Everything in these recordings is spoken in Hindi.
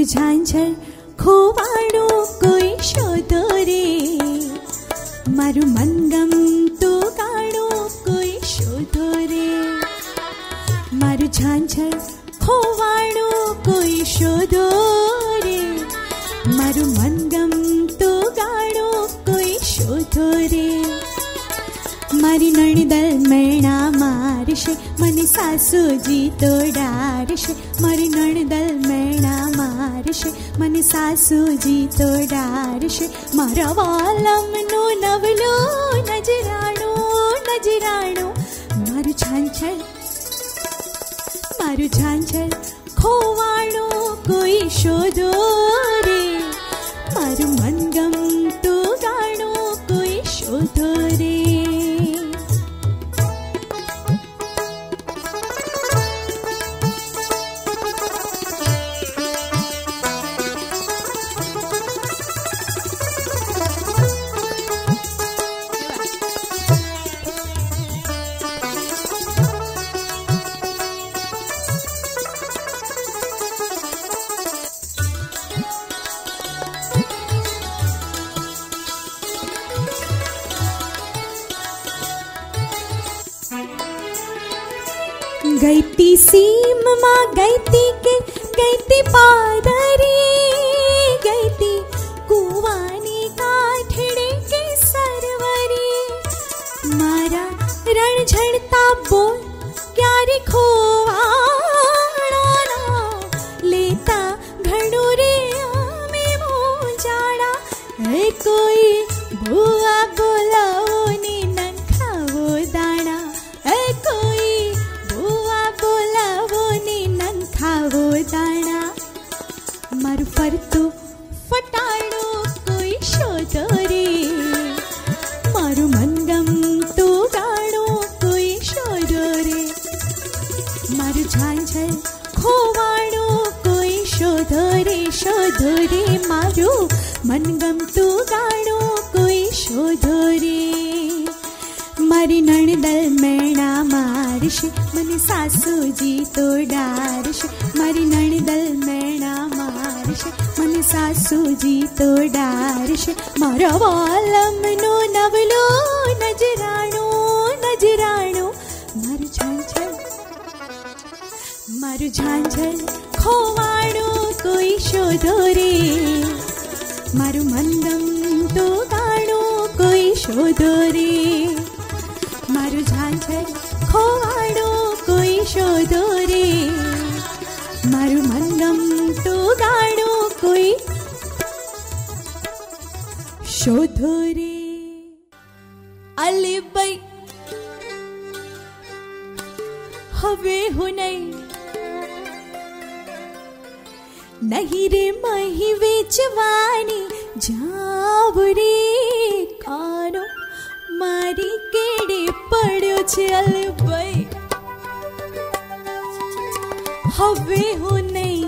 मारू झांझर खोवाणू कोई शोधो रे, मारू मंगम तो गाणू कोई शोधो रे, मारू झांझर खोवाणू कोई शोधो रे, मारू मंगम तो गाणू कोई शोधो रे। मारी नणदल मैणा मारशे, मने सासूजी तो डारशे, मारी नणदल मैणा मारशे, मने सासूजी तो डारशे। मारा वालमनो नवलो नजराणो नजराणो, मारू झांझर खोवाणो कोई शोधो रे, मारू मनगम तो गाणो कोई शोधो रे। गईती सीम मा गईती के गईती पादरी, गईती कुवानी काठड़े के सरवरी, मारा रण झड़ता बोल क्यारे खोवाणा, लेता घणुरे आमे मो जाड़ा। ऐ कोई बुआ बोलाओ ने नंखावो दाणा, ऐ कोई मारू फरतो फटाणो कोई शोधो रे, मारू मंगम तो गाणो कोई शोधो रे, मारू झांझर खोवाणो कोई शोधो रे, मारू मनगम तो गाणो कोई शोधो रे। मारी नणदल मैणा मारशे, मने सासूजी तो डारशे, मारी नणदल मैणा मारशे, मने सासूजी तो डारशे। मारा वालमनो नवलो नजराणो नजराणो, मारू झांझर खोवाणो कोई शोधो रे, मारू मंदम तो गाणो कोई शोधो रे, मारू झांझर खोवाणो कोई शोधो रे, मारू मंगम तो गाणो कोई शोधो रे। अली भाई हवे हो नहीं नहीं रे मही वेचवानी जाव रे, कानो मारी केड़े पड़ो चल भाई हवे हो नहीं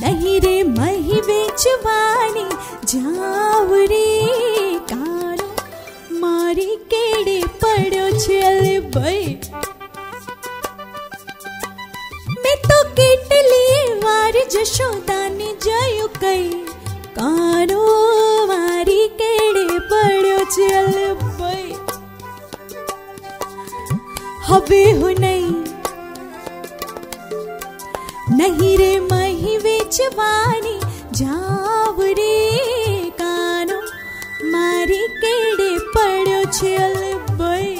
नहीं रे मही बेचवानी जाव रे, कानो मारी केड़े पड़ो चल भाई। मैं तो केटली वार जशोदा ने जायो कई, कानो मारी केड़े पड़ो चल भाई हवे हो नहीं नहीं रे मही वेचवानी जाव रे, कानो मारी केड़े पड़ो चल भाई।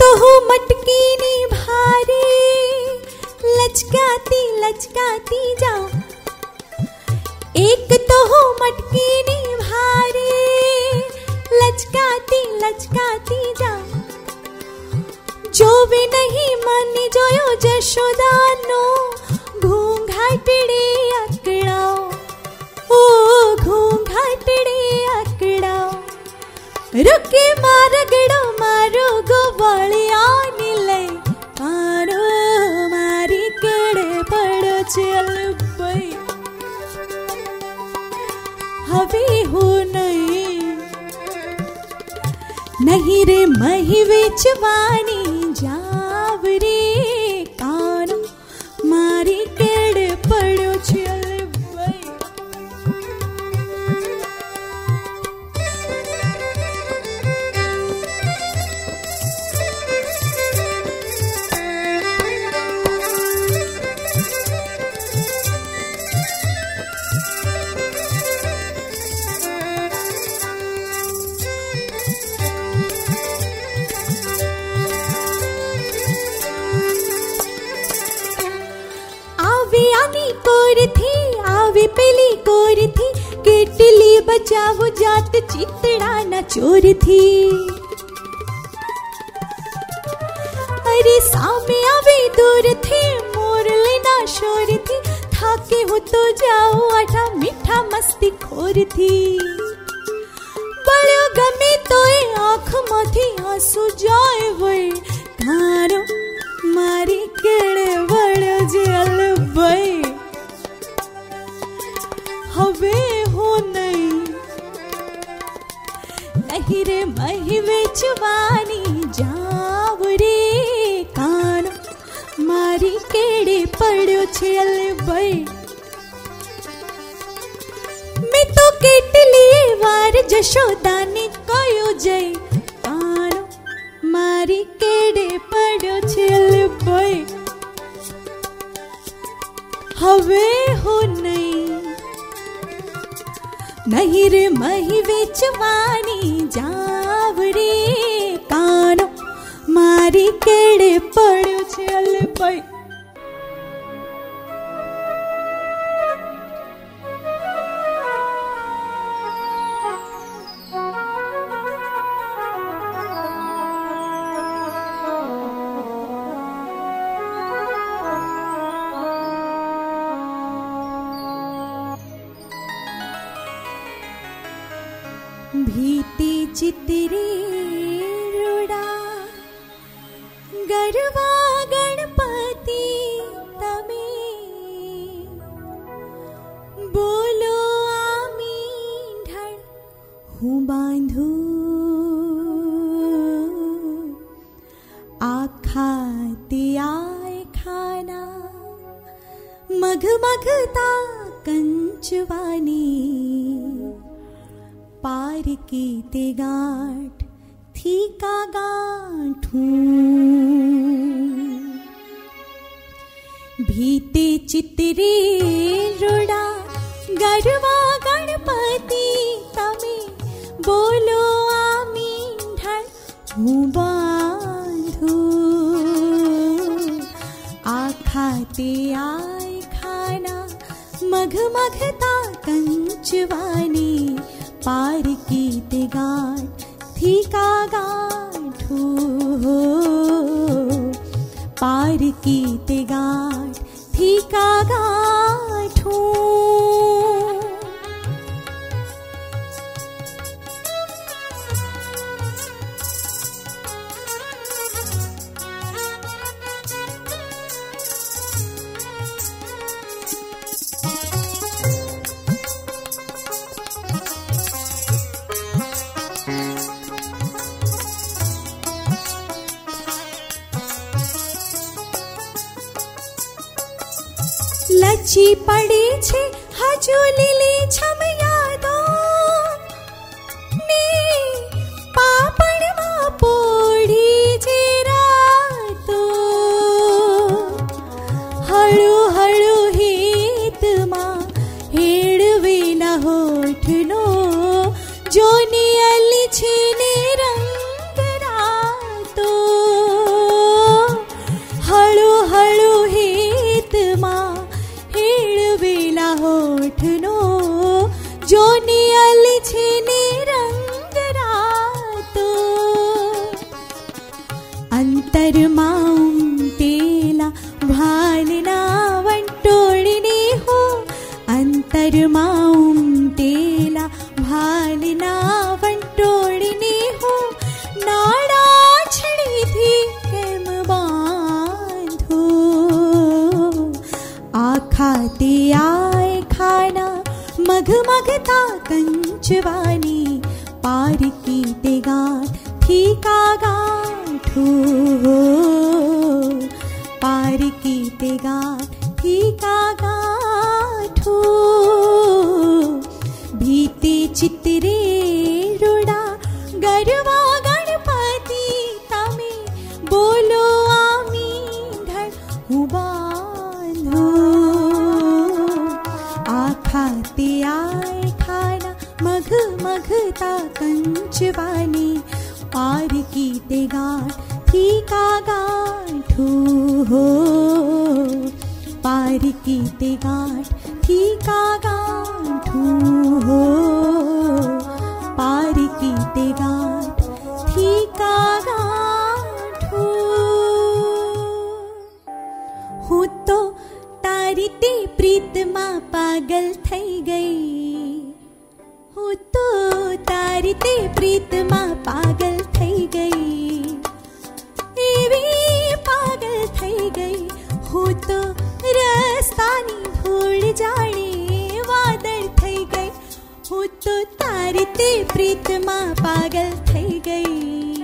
तो हो मटकी नी भारी लचकाती लचकाती जाओ, एक तो हो मटकी नी भारी लचकाती लचकाती जाओ, जो भी नहीं मानी जोयो जशोदानो घूंघाटड़े अकड़ाओ, ओ घूंघाटड़े अकड़ाओ, रुके मारगड़ो मारो गोवालिया नीले जवानी जाव रे काना मारी केड़े पड़ो छे बचाओ जात चितड़ा न चोर थी। अरे सामे आवे दूर थी मोर लेना शोर थी थाके हो तो जाओ आठा मीठा मस्ती खोर थी। बड़ो गमे तोए आँख माथी आंसू जाए वे धारो मारी केड़े बड़ो जल वे हवे हो नहीं रे महिवे जवानी जाव रे कान मारी केड़े पड़ो छल बे मैं तो केटली वार जशोदा ने कयो जय कान मारी केड़े पड़ो छल बे हवे हो नहीं रे मही वेचवानी जाव रे कानो मारी केड़े पड़ो चल पई। भीति चितरे रुड़ा गरवा गणपति तमे बोलो आमी ढड़ हूँ बांधू आखा तियाए खाना मघमघता कंचवानी पार की ते गांठ थी का गांठू भीते चितरे रोड़ा गरवा गणपति तमे बोलो आमी ढड़ हूँ बांधू आखा ते आए खाना मघमघता कंचवानी पार की ते गांठ थी का गांठू पार की ते गांठ थी का गांठू लची पड़े छे हजू लीली छम यादो ने पापड़ मां पोड़ी जे रातो हळू हळू हेत मां हेड़वे न होठनो जोनी अली छीने रंग रातो हळू हळू हेत मां वेला होठनो जो नियल छीने रंग रातो अंतर माउम तेला भालना वंटोड़ने हो अंतर माउम तेला भालना वंटोड़ने हो नाड़ा छड़ी थी केम बांधो आखा आए खाना मघमघता कंचवानी पार की ते गांठ थी का गांठ हो पार की तेगा ठीका गाठो भीते चित्रे रुड़ा गरवा गणपति तमे बोलो आमी धर हुबानो आखाते आय खाना मघ मघता कंचवानी पार की तेगा ठीका गाठो हो पार की तेगाठ ठीका गाठो हो पार की तेगाठ ठीका गाठो हूँ तो तारी ते प्रीत मां पागल थई गई हूँ तो तारी ते प्रीत मां पागल थई गई पागल थई गई हूँ तो रस्तानी भूल जाने वादर थई गई हूँ तो तारी ते प्रीत मां पागल थई गई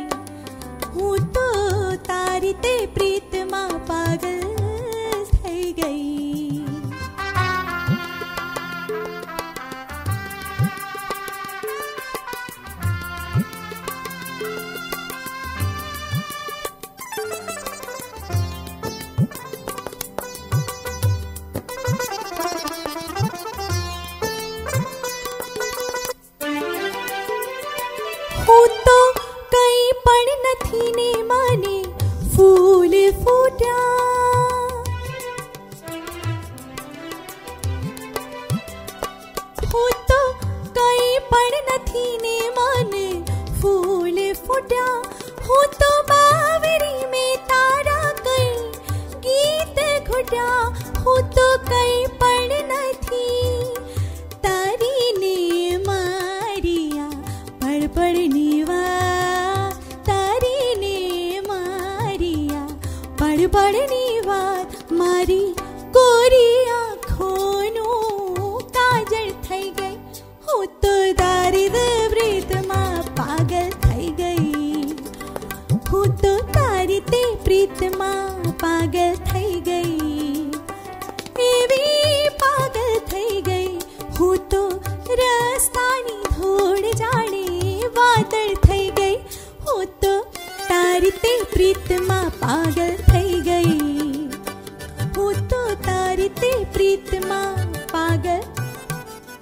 हूँ तो तारी ते प्रीत मां पागल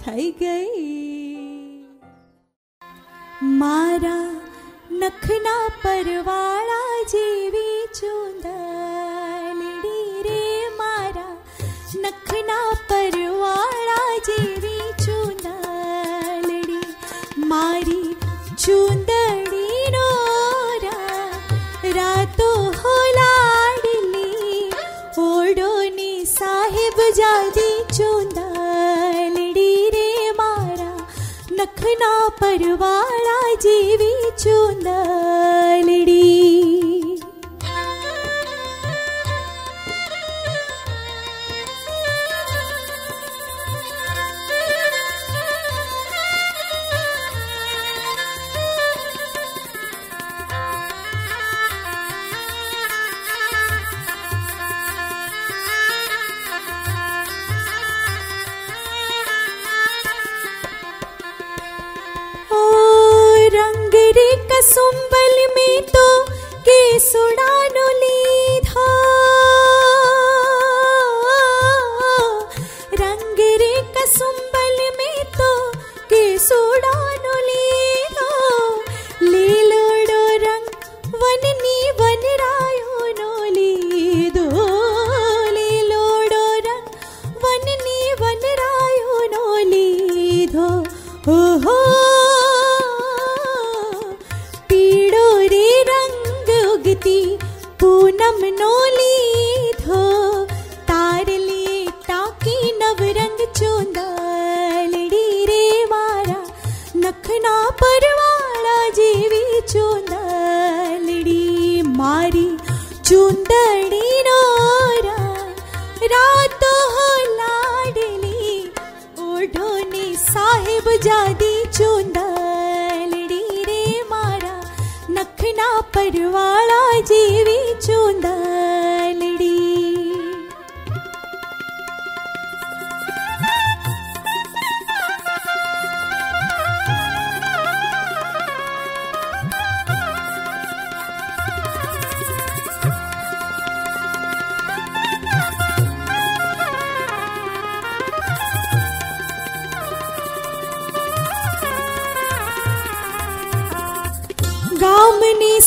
थई गई। सुंबल में तो केसुड़ा नो लीधा रंग रे कसुंबल में तो केसुड़ा नो लीधा लीलोड़ो रंग वननी वनरायो नो लीधो लीलोड़ो रंग वननी वनरायो नो लीधो ओहो पूनम नो लीधो तारली टाकी नवरंग चोंदालड़ी रे मारा नखना परवाड़ा जीवी चोंदालड़ी मारी चूंदड़ी नोरा रात हो लाडली ओढ़ोनी साहिब जादी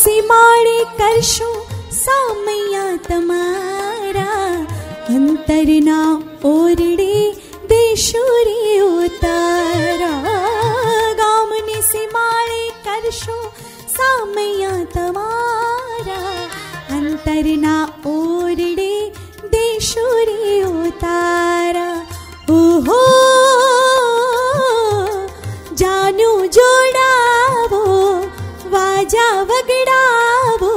सीमाड़े करशो सामया तमारा अंतरना ओरडे देशो रे उतारा। गामने सीमाड़े करशो सामया तमारा अंतरना ओरडे देशो रे उतारा। ओहो जानू जोड़ावो वाजा वगड़ावो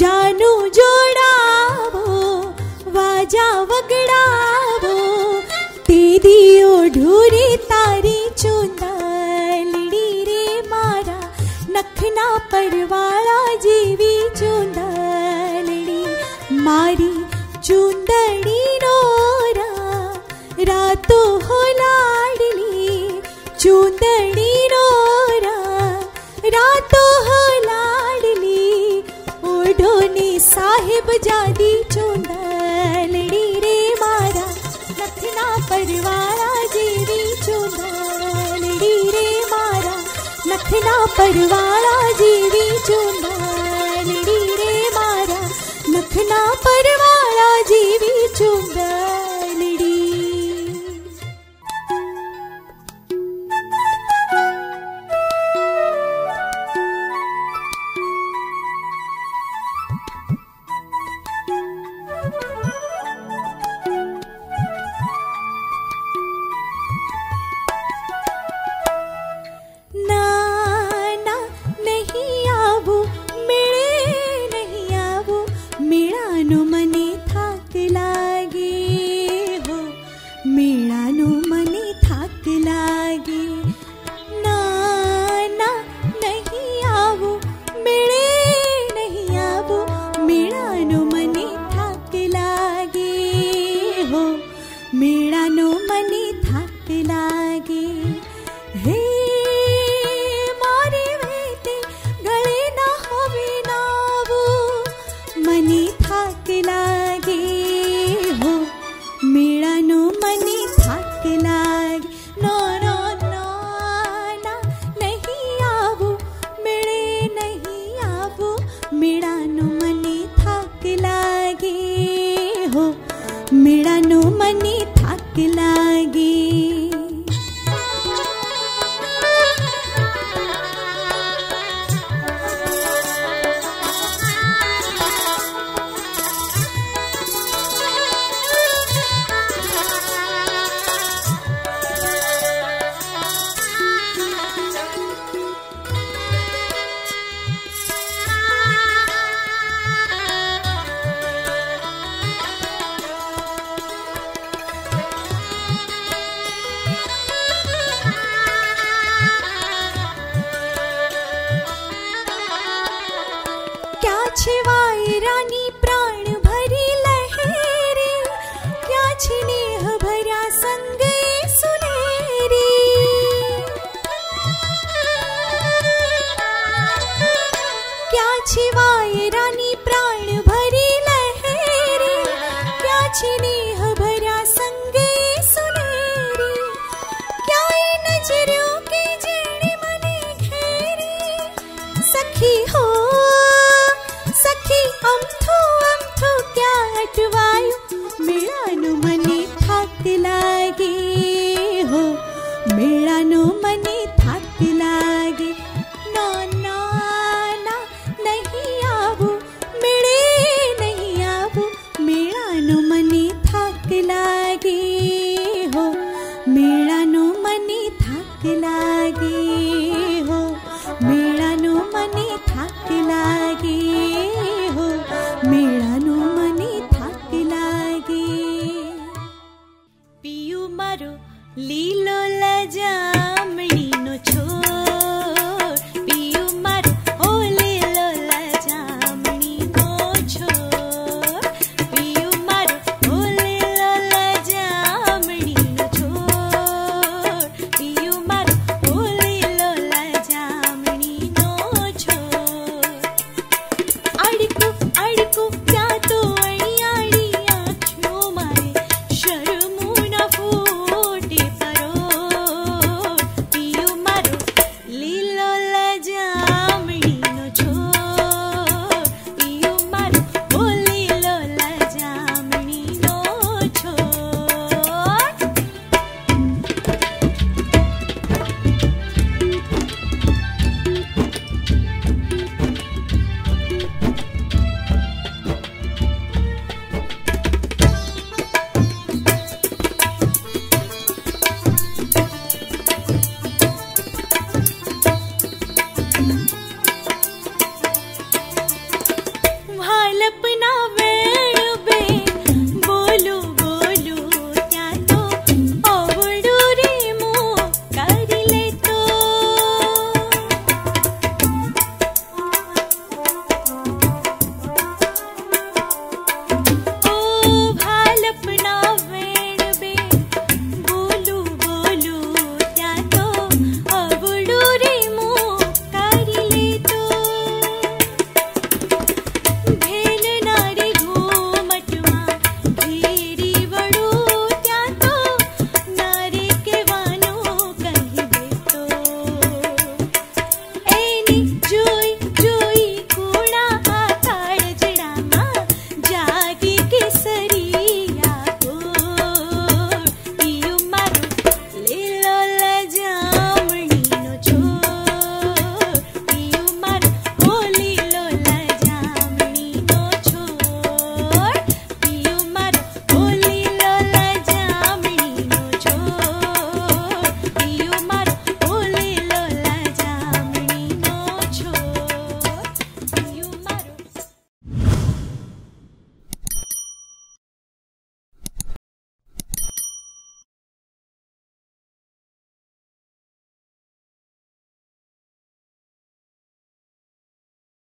जानू जोड़ावो वाजा वगड़ावो ते दियो ढूरे तारी चुंदलड़ी रे मारा नखना परवाला जीवी चुंदलड़ी मारी चुंदड़ी रोरा रातो हो लाडली चुंदड़ी रोरा रातो हो लाडली ओढ़ो ने साहिब जादी चुंदलड़ी रे मारा नखना परवाला जीवी चुंदलड़ी रे मारा नखना परवाला जीवी चुंदलड़ी रे मारा नखना परवाला जीवी चुंदलड़ी।